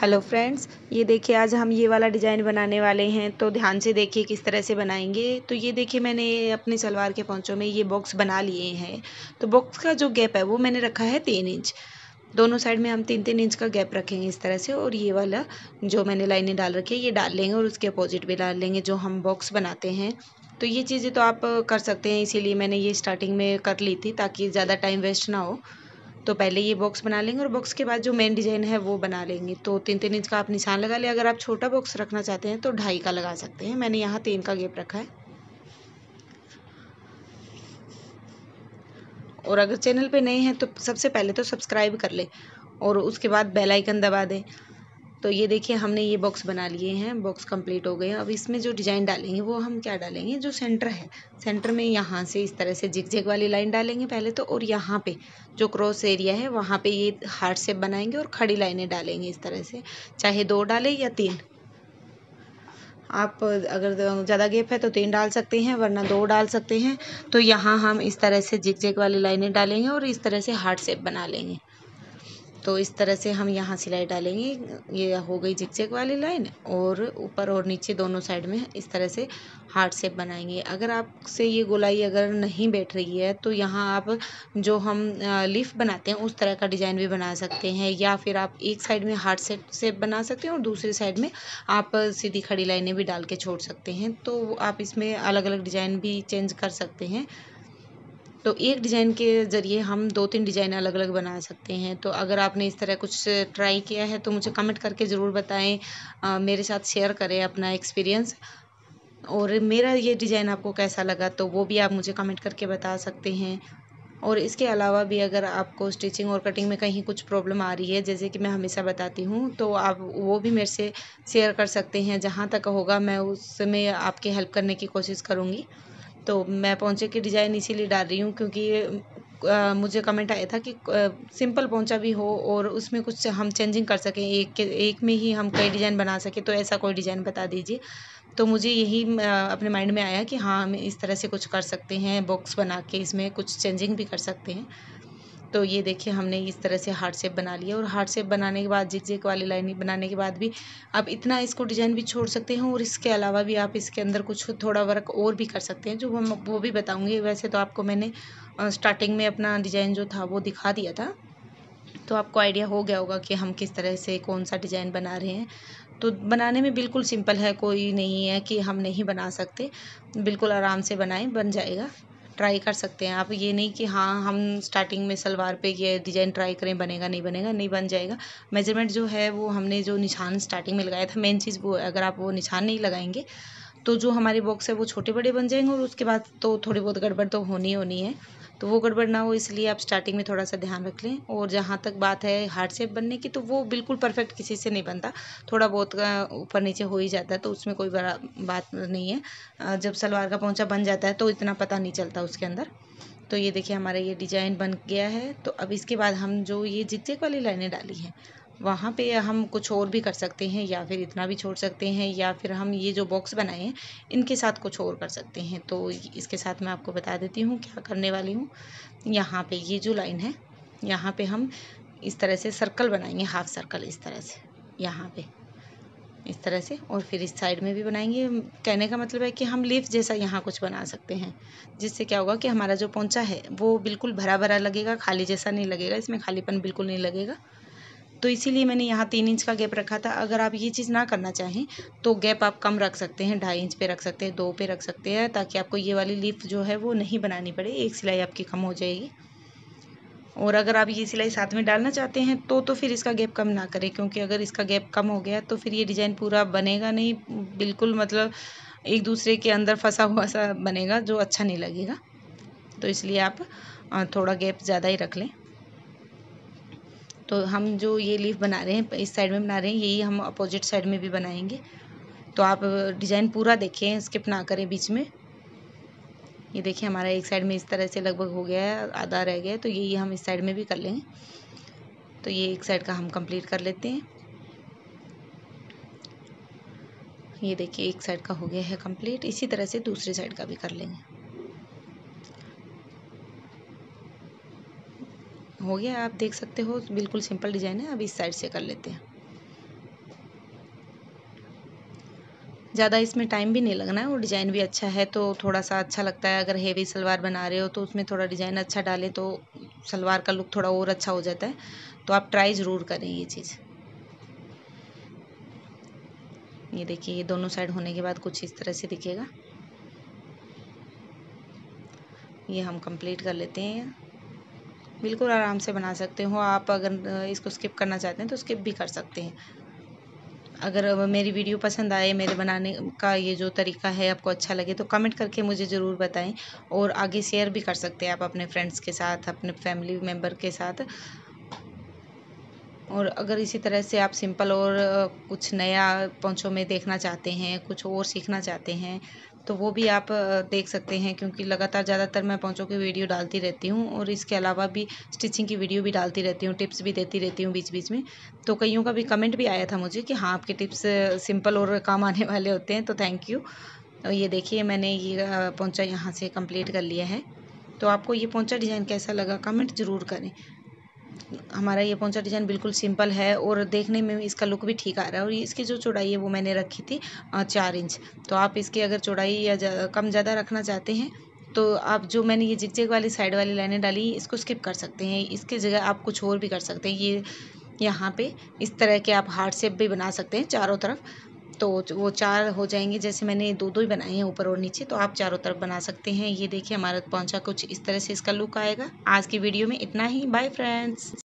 Hello friends, ये देखिए आज हम ये वाला डिज़ाइन बनाने वाले हैं। तो ध्यान से देखिए किस तरह से बनाएंगे। तो ये देखिए मैंने अपने सलवार के पौंचों में ये बॉक्स बना लिए हैं। तो बॉक्स का जो गैप है वो मैंने रखा है 3 इंच। दोनों साइड में हम 3-3 इंच का गैप रखेंगे इस तरह से। और ये वाला जो मैंने लाइनें डाल रखी है ये डाल लेंगे और उसके अपोजिट भी डाल लेंगे जो हम बॉक्स बनाते हैं। तो ये चीज़ें तो आप कर सकते हैं, इसीलिए मैंने ये स्टार्टिंग में कर ली थी ताकि ज़्यादा टाइम वेस्ट ना हो। तो पहले ये बॉक्स बना लेंगे और बॉक्स के बाद जो मेन डिज़ाइन है वो बना लेंगे। तो 3-3 इंच का आप निशान लगा लें। अगर आप छोटा बॉक्स रखना चाहते हैं तो 2.5 का लगा सकते हैं। मैंने यहाँ 3 का गैप रखा है। और अगर चैनल पे नए हैं तो सबसे पहले तो सब्सक्राइब कर लें और उसके बाद बेल आइकन दबा दें। तो ये देखिए हमने ये बॉक्स बना लिए हैं, बॉक्स कंप्लीट हो गए। अब इसमें जो डिज़ाइन डालेंगे वो हम क्या डालेंगे, जो सेंटर है सेंटर में यहाँ से इस तरह से जिग-जिग वाली लाइन डालेंगे पहले तो। और यहाँ पे जो क्रॉस एरिया है वहाँ पे ये हार्ट शेप बनाएंगे और खड़ी लाइनें डालेंगे इस तरह से। चाहे 2 डालें या 3, आप अगर ज़्यादा गैप है तो 3 डाल सकते हैं वरना 2 डाल सकते हैं। तो यहाँ हम इस तरह से जिग-जिग वाली लाइनें डालेंगे और इस तरह से हार्ट शेप बना लेंगे। तो इस तरह से हम यहाँ सिलाई डालेंगे। ये हो गई झिकझिक वाली लाइन और ऊपर और नीचे दोनों साइड में इस तरह से हार्ट शेप बनाएंगे। अगर आपसे ये गोलाई अगर नहीं बैठ रही है तो यहाँ आप जो हम लीफ बनाते हैं उस तरह का डिज़ाइन भी बना सकते हैं, या फिर आप एक साइड में हार्ट शेप बना सकते हैं और दूसरी साइड में आप सीधी खड़ी लाइनें भी डाल के छोड़ सकते हैं। तो आप इसमें अलग अलग डिज़ाइन भी चेंज कर सकते हैं। तो एक डिज़ाइन के ज़रिए हम 2-3 डिज़ाइन अलग अलग बना सकते हैं। तो अगर आपने इस तरह कुछ ट्राई किया है तो मुझे कमेंट करके ज़रूर बताएं, मेरे साथ शेयर करें अपना एक्सपीरियंस। और मेरा ये डिज़ाइन आपको कैसा लगा तो वो भी आप मुझे कमेंट करके बता सकते हैं। और इसके अलावा भी अगर आपको स्टिचिंग और कटिंग में कहीं कुछ प्रॉब्लम आ रही है, जैसे कि मैं हमेशा बताती हूँ, तो आप वो भी मेरे से शेयर कर सकते हैं। जहाँ तक होगा मैं उसमें आपकी हेल्प करने की कोशिश करूँगी। तो मैं पोंचे के डिज़ाइन इसीलिए डाल रही हूँ क्योंकि मुझे कमेंट आया था कि सिंपल पोंचा भी हो और उसमें कुछ हम चेंजिंग कर सकें, एक में ही हम कई डिज़ाइन बना सकें। तो ऐसा कोई डिज़ाइन बता दीजिए। तो मुझे यही अपने माइंड में आया कि हाँ हम इस तरह से कुछ कर सकते हैं, बॉक्स बना के इसमें कुछ चेंजिंग भी कर सकते हैं। तो ये देखिए हमने इस तरह से हार्ट शेप बना लिया। और हार्ट शेप बनाने के बाद जिग-जिग वाली लाइन बनाने के बाद भी आप इतना इसको डिज़ाइन भी छोड़ सकते हैं। और इसके अलावा भी आप इसके अंदर कुछ थोड़ा वर्क और भी कर सकते हैं जो हम वो भी बताऊंगी। वैसे तो आपको मैंने स्टार्टिंग में अपना डिज़ाइन जो था वो दिखा दिया था, तो आपको आइडिया हो गया होगा कि हम किस तरह से कौन सा डिज़ाइन बना रहे हैं। तो बनाने में बिल्कुल सिंपल है, कोई नहीं है कि हम नहीं बना सकते। बिल्कुल आराम से बनाएं, बन जाएगा। ट्राई कर सकते हैं आप, ये नहीं कि हाँ हम स्टार्टिंग में सलवार पे ये डिज़ाइन ट्राई करें बनेगा नहीं बनेगा, नहीं बन जाएगा। मेजरमेंट जो है वो हमने जो निशान स्टार्टिंग में लगाया था मेन चीज़ वो, अगर आप वो निशान नहीं लगाएंगे तो जो हमारे बॉक्स है वो छोटे बड़े बन जाएंगे। और उसके बाद तो थोड़ी बहुत गड़बड़ तो होनी है, तो वो गड़बड़ ना हो इसलिए आप स्टार्टिंग में थोड़ा सा ध्यान रख लें। और जहाँ तक बात है हार्ट शेप बनने की, तो वो बिल्कुल परफेक्ट किसी से नहीं बनता, थोड़ा बहुत ऊपर नीचे हो ही जाता है, तो उसमें कोई बड़ा बात नहीं है। जब सलवार का पोंचा बन जाता है तो इतना पता नहीं चलता उसके अंदर। तो ये देखिए हमारा ये डिज़ाइन बन गया है। तो अब इसके बाद हम जो ये जिग-जैग वाली लाइनें डाली हैं वहाँ पे हम कुछ और भी कर सकते हैं, या फिर इतना भी छोड़ सकते हैं, या फिर हम ये जो बॉक्स बनाए हैं इनके साथ कुछ और कर सकते हैं। तो इसके साथ मैं आपको बता देती हूँ क्या करने वाली हूँ। यहाँ पे ये जो लाइन है यहाँ पे हम इस तरह से सर्कल बनाएंगे, हाफ सर्कल इस तरह से यहाँ पे इस तरह से। और फिर इस साइड में भी बनाएंगे। कहने का मतलब है कि हम लीफ जैसा यहाँ कुछ बना सकते हैं, जिससे क्या होगा कि हमारा जो पोंचा है वो बिल्कुल भरा भरा लगेगा, खाली जैसा नहीं लगेगा, इसमें खालीपन बिल्कुल नहीं लगेगा। तो इसीलिए मैंने यहाँ 3 इंच का गैप रखा था। अगर आप ये चीज़ ना करना चाहें तो गैप आप कम रख सकते हैं, 2.5 इंच पे रख सकते हैं, 2 पे रख सकते हैं, ताकि आपको ये वाली लीफ जो है वो नहीं बनानी पड़े, एक सिलाई आपकी कम हो जाएगी। और अगर आप ये सिलाई साथ में डालना चाहते हैं तो फिर इसका गैप कम ना करें, क्योंकि अगर इसका गैप कम हो गया तो फिर ये डिज़ाइन पूरा बनेगा नहीं, बिल्कुल मतलब एक दूसरे के अंदर फंसा हुआ सा बनेगा जो अच्छा नहीं लगेगा। तो इसलिए आप थोड़ा गैप ज़्यादा ही रख लें। तो हम जो ये लीफ बना रहे हैं इस साइड में बना रहे हैं, यही हम अपोजिट साइड में भी बनाएंगे। तो आप डिज़ाइन पूरा देखें, स्किप ना करें बीच में। ये देखिए हमारा एक साइड में इस तरह से लगभग हो गया है, आधा रह गया है, तो यही हम इस साइड में भी कर लेंगे। तो ये एक साइड का हम कंप्लीट कर लेते हैं। ये देखिए एक साइड का हो गया है कंप्लीट, इसी तरह से दूसरी साइड का भी कर लेंगे। हो गया, आप देख सकते हो बिल्कुल सिंपल डिज़ाइन है। अब इस साइड से कर लेते हैं। ज़्यादा इसमें टाइम भी नहीं लगना है और डिज़ाइन भी अच्छा है तो थोड़ा सा अच्छा लगता है। अगर हेवी सलवार बना रहे हो तो उसमें थोड़ा डिज़ाइन अच्छा डालें तो सलवार का लुक थोड़ा और अच्छा हो जाता है। तो आप ट्राई ज़रूर करें ये चीज़। ये देखिए, ये दोनों साइड होने के बाद कुछ इस तरह से दिखेगा। ये हम कंप्लीट कर लेते हैं। बिल्कुल आराम से बना सकते हो आप। अगर इसको स्किप करना चाहते हैं तो स्किप भी कर सकते हैं। अगर मेरी वीडियो पसंद आए, मेरे बनाने का ये जो तरीका है आपको अच्छा लगे तो कमेंट करके मुझे ज़रूर बताएं और आगे शेयर भी कर सकते हैं आप अपने फ्रेंड्स के साथ, अपने फैमिली मेम्बर के साथ। और अगर इसी तरह से आप सिंपल और कुछ नया पोंछों में देखना चाहते हैं, कुछ और सीखना चाहते हैं तो वो भी आप देख सकते हैं, क्योंकि लगातार ज़्यादातर मैं पोंछों की वीडियो डालती रहती हूँ और इसके अलावा भी स्टिचिंग की वीडियो भी डालती रहती हूँ, टिप्स भी देती रहती हूँ बीच बीच में। तो कईयों का भी कमेंट भी आया था मुझे कि हाँ आपके टिप्स सिंपल और काम आने वाले होते हैं, तो थैंक यू। और ये देखिए, मैंने ये पोंछा यहाँ से कंप्लीट कर लिया है। तो आपको ये पोंछा डिज़ाइन कैसा लगा कमेंट ज़रूर करें। हमारा ये पोंछा डिज़ाइन बिल्कुल सिंपल है और देखने में इसका लुक भी ठीक आ रहा है। और इसकी जो चौड़ाई है वो मैंने रखी थी 4 इंच। तो आप इसकी अगर चौड़ाई या कम ज़्यादा रखना चाहते हैं तो आप जो मैंने ये जिग-जिग वाली साइड वाली लाइनें डाली इसको स्किप कर सकते हैं। इसके जगह आप कुछ और भी कर सकते हैं। ये यहाँ पे इस तरह के आप हार्ट शेप भी बना सकते हैं चारों तरफ, तो वो 4 हो जाएंगे। जैसे मैंने 2-2 बनाए हैं ऊपर और नीचे, तो आप चारों तरफ बना सकते हैं। ये देखिए, हमारा पोंछा कुछ इस तरह से इसका लुक आएगा। आज की वीडियो में इतना ही। Bye friends.